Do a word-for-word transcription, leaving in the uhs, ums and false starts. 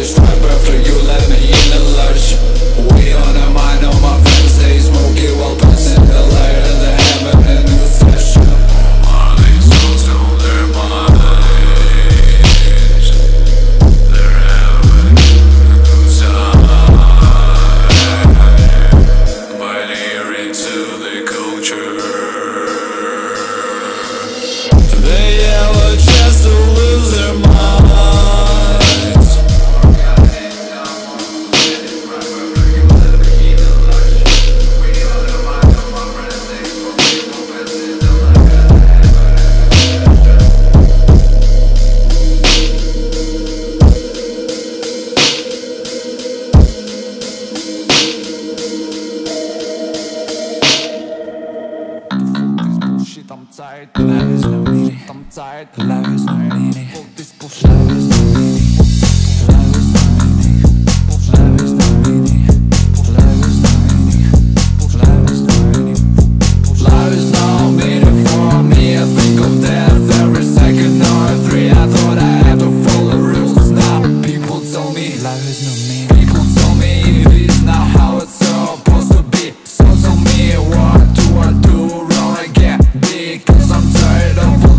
this time after you let me in the lurch. We on a mind on my friends, they smoke it while passing the light and the hammer in the session. Are they souls on their minds? They're having a good time by adhering to the culture. They have a chance to lose their minds. I'm tired, love is no meaning. I'm tired, love is no meaning. All this bullshit, love is no meaning. Love is no meaning. Love is no meaning. Love is no meaning. Love is no meaning. Love is no meaning for me. I think of death every second. Now I'm three. I thought I had to follow rules. Now people tell me love is no meaning. People tell me it's not how it's supposed to be. So tell me what do I do? Because I'm tired of